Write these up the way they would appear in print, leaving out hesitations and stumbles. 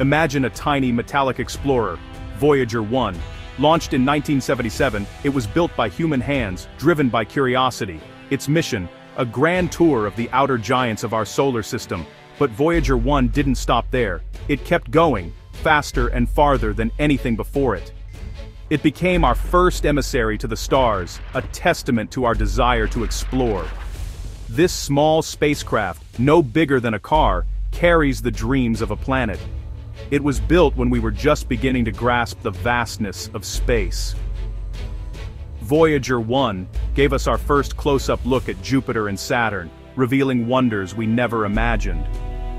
Imagine a tiny metallic explorer, Voyager 1. Launched in 1977, it was built by human hands, driven by curiosity. Its mission, a grand tour of the outer giants of our solar system. But Voyager 1 didn't stop there. It kept going, faster and farther than anything before it. It became our first emissary to the stars, a testament to our desire to explore. This small spacecraft, no bigger than a car, carries the dreams of a planet. It was built when we were just beginning to grasp the vastness of space. Voyager 1 gave us our first close-up look at Jupiter and Saturn, revealing wonders we never imagined.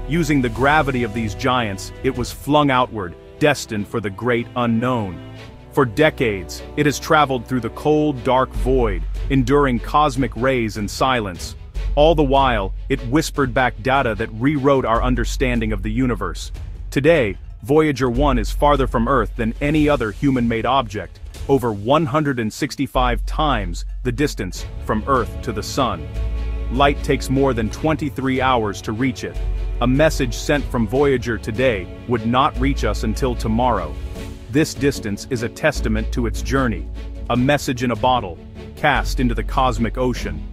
Using the gravity of these giants, it was flung outward, destined for the great unknown. For decades, it has traveled through the cold, dark void, enduring cosmic rays in silence. All the while, it whispered back data that rewrote our understanding of the universe. Today, Voyager 1 is farther from Earth than any other human-made object, over 165 times the distance from Earth to the Sun. Light takes more than 23 hours to reach it. A message sent from Voyager today would not reach us until tomorrow. This distance is a testament to its journey, a message in a bottle, cast into the cosmic ocean.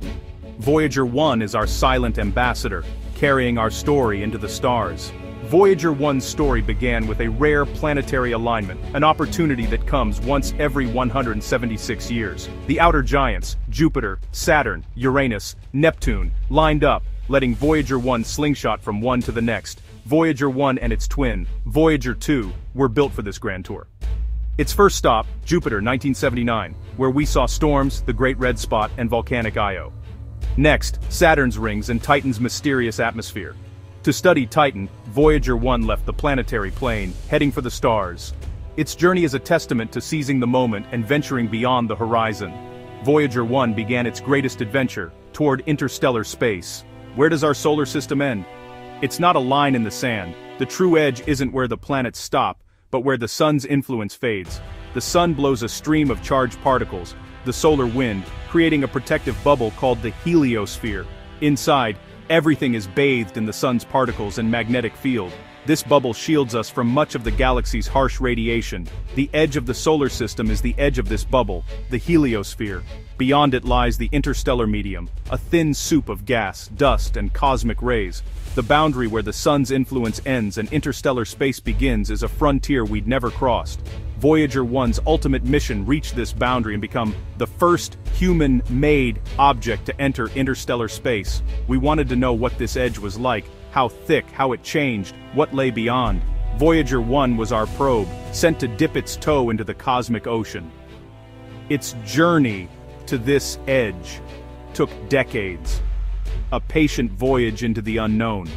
Voyager 1 is our silent ambassador, carrying our story into the stars. Voyager 1's story began with a rare planetary alignment, an opportunity that comes once every 176 years. The outer giants, Jupiter, Saturn, Uranus, Neptune, lined up, letting Voyager 1 slingshot from one to the next. Voyager 1 and its twin, Voyager 2, were built for this grand tour. Its first stop, Jupiter 1979, where we saw storms, the Great Red Spot, and volcanic Io. Next, Saturn's rings and Titan's mysterious atmosphere. To study Titan, Voyager 1 left the planetary plane, heading for the stars. Its journey is a testament to seizing the moment and venturing beyond the horizon. Voyager 1 began its greatest adventure, toward interstellar space. Where does our solar system end? It's not a line in the sand. The true edge isn't where the planets stop, but where the sun's influence fades. The sun blows a stream of charged particles, the solar wind, creating a protective bubble called the heliosphere. Inside, everything is bathed in the sun's particles and magnetic field. This bubble shields us from much of the galaxy's harsh radiation. The edge of the solar system is the edge of this bubble, the heliosphere. Beyond it lies the interstellar medium, a thin soup of gas, dust, and cosmic rays. The boundary where the sun's influence ends and interstellar space begins is a frontier we'd never crossed. Voyager 1's ultimate mission reached this boundary and become the first human-made object to enter interstellar space. We wanted to know what this edge was like, how thick, how it changed, what lay beyond. Voyager 1 was our probe, sent to dip its toe into the cosmic ocean. Its journey to this edge took decades. A patient voyage into the unknown.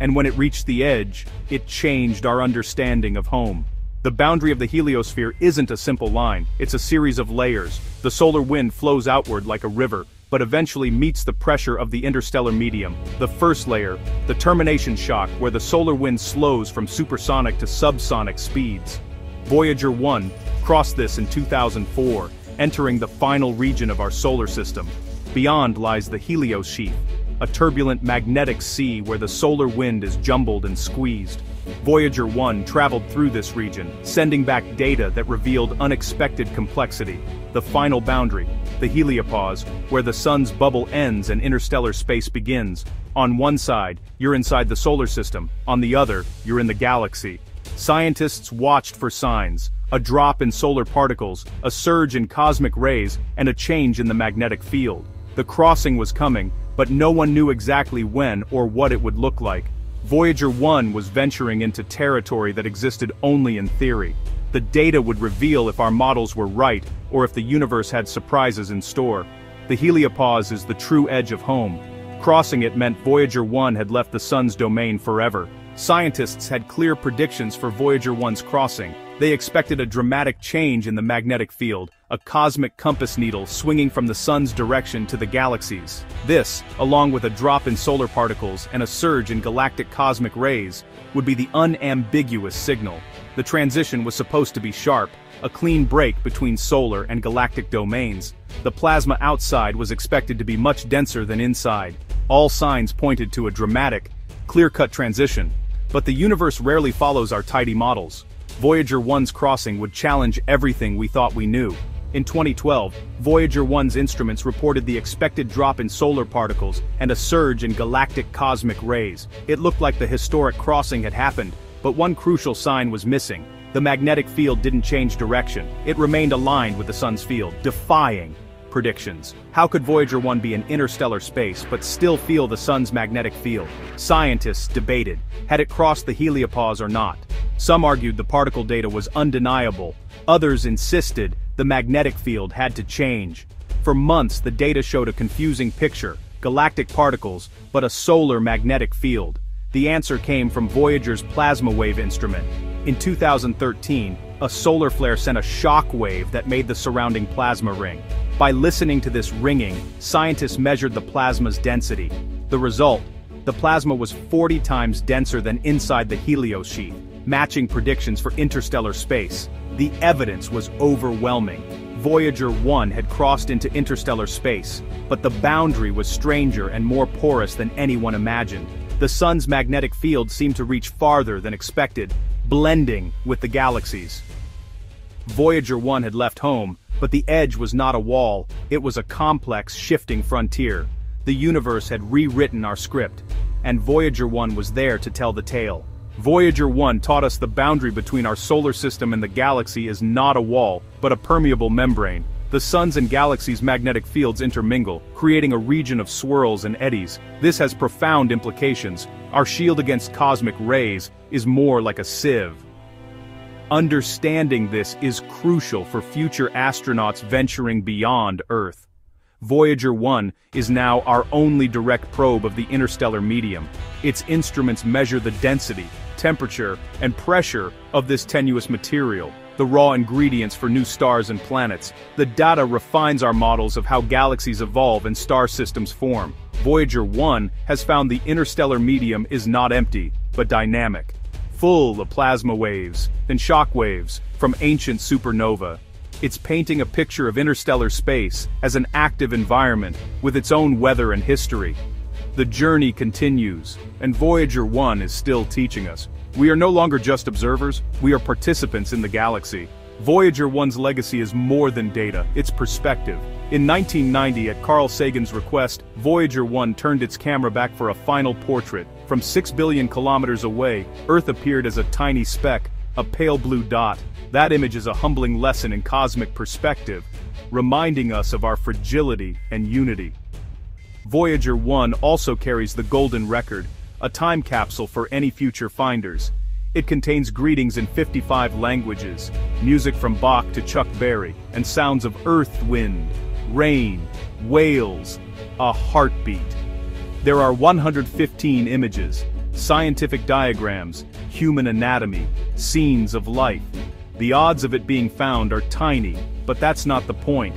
And when it reached the edge, it changed our understanding of home. The boundary of the heliosphere isn't a simple line, it's a series of layers. The solar wind flows outward like a river, but eventually meets the pressure of the interstellar medium. The first layer, the termination shock, where the solar wind slows from supersonic to subsonic speeds. Voyager 1 crossed this in 2004, entering the final region of our solar system. Beyond lies the heliosheath, a turbulent magnetic sea where the solar wind is jumbled and squeezed. Voyager 1 traveled through this region, sending back data that revealed unexpected complexity. The final boundary, the heliopause, where the sun's bubble ends and interstellar space begins. On one side, you're inside the solar system, on the other, you're in the galaxy. Scientists watched for signs, a drop in solar particles, a surge in cosmic rays, and a change in the magnetic field. The crossing was coming, but no one knew exactly when or what it would look like. Voyager 1 was venturing into territory that existed only in theory. The data would reveal if our models were right, or if the universe had surprises in store. The heliopause is the true edge of home. Crossing it meant Voyager 1 had left the sun's domain forever. Scientists had clear predictions for Voyager 1's crossing. They expected a dramatic change in the magnetic field, a cosmic compass needle swinging from the sun's direction to the galaxies. This, along with a drop in solar particles and a surge in galactic cosmic rays, would be the unambiguous signal. The transition was supposed to be sharp, a clean break between solar and galactic domains. The plasma outside was expected to be much denser than inside. All signs pointed to a dramatic, clear-cut transition. But the universe rarely follows our tidy models. Voyager 1's crossing would challenge everything we thought we knew. In 2012, Voyager 1's instruments reported the expected drop in solar particles and a surge in galactic cosmic rays. It looked like the historic crossing had happened, but one crucial sign was missing. The magnetic field didn't change direction. It remained aligned with the Sun's field, defying predictions. How could Voyager 1 be in interstellar space but still feel the Sun's magnetic field? Scientists debated, had it crossed the heliopause or not. Some argued the particle data was undeniable, others insisted the magnetic field had to change. For months the data showed a confusing picture, galactic particles, but a solar magnetic field. The answer came from Voyager's plasma wave instrument. In 2013, a solar flare sent a shock wave that made the surrounding plasma ring. By listening to this ringing, scientists measured the plasma's density. The result? The plasma was 40 times denser than inside the heliosheath, matching predictions for interstellar space. The evidence was overwhelming. Voyager 1 had crossed into interstellar space, but the boundary was stranger and more porous than anyone imagined. The Sun's magnetic field seemed to reach farther than expected, blending with the galaxies. Voyager 1 had left home, but the edge was not a wall, it was a complex, shifting frontier. The universe had rewritten our script, and Voyager 1 was there to tell the tale. Voyager 1 taught us the boundary between our solar system and the galaxy is not a wall, but a permeable membrane. The Sun's and galaxy's magnetic fields intermingle, creating a region of swirls and eddies. This has profound implications. Our shield against cosmic rays is more like a sieve. Understanding this is crucial for future astronauts venturing beyond Earth. Voyager 1 is now our only direct probe of the interstellar medium. Its instruments measure the density, temperature, and pressure of this tenuous material, the raw ingredients for new stars and planets. The data refines our models of how galaxies evolve and star systems form. Voyager 1 has found the interstellar medium is not empty, but dynamic, full of plasma waves and shock waves from ancient supernova. It's painting a picture of interstellar space as an active environment with its own weather and history. The journey continues, and Voyager 1 is still teaching us. We are no longer just observers, we are participants in the galaxy. Voyager 1's legacy is more than data, it's perspective. In 1990, at Carl Sagan's request, Voyager 1 turned its camera back for a final portrait. From 6 billion kilometers away, Earth appeared as a tiny speck, a pale blue dot. That image is a humbling lesson in cosmic perspective, reminding us of our fragility and unity. Voyager 1 also carries the Golden Record, a time capsule for any future finders. It contains greetings in 55 languages, music from Bach to Chuck Berry, and sounds of earth, wind, rain, whales, a heartbeat. There are 115 images, scientific diagrams, human anatomy, scenes of life. The odds of it being found are tiny, but that's not the point.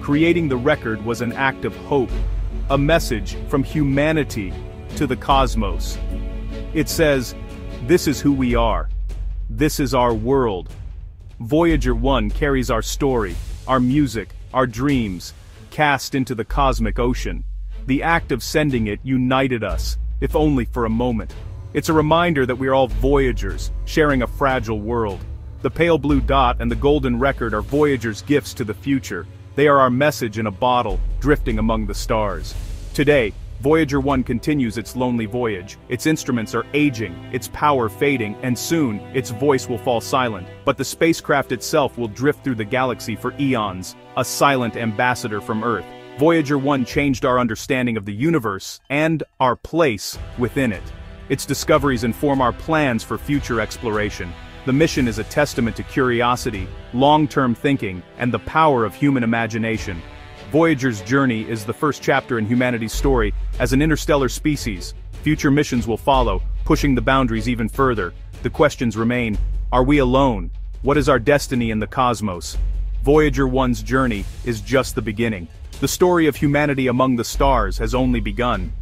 Creating the record was an act of hope, a message from humanity to the cosmos. It says, "This is who we are. This is our world." Voyager 1 carries our story, our music, our dreams, cast into the cosmic ocean. The act of sending it united us, if only for a moment. It's a reminder that we are all Voyagers, sharing a fragile world. The pale blue dot and the Golden Record are Voyagers' gifts to the future. They are our message in a bottle, drifting among the stars. Today, Voyager 1 continues its lonely voyage. Its instruments are aging, its power fading, and soon, its voice will fall silent. But the spacecraft itself will drift through the galaxy for eons, a silent ambassador from Earth. Voyager 1 changed our understanding of the universe and our place within it. Its discoveries inform our plans for future exploration. The mission is a testament to curiosity, long-term thinking, and the power of human imagination. Voyager's journey is the first chapter in humanity's story as an interstellar species. Future missions will follow, pushing the boundaries even further. The questions remain: are we alone? What is our destiny in the cosmos? Voyager 1's journey is just the beginning. The story of humanity among the stars has only begun.